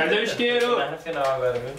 Hadi hoş geldin.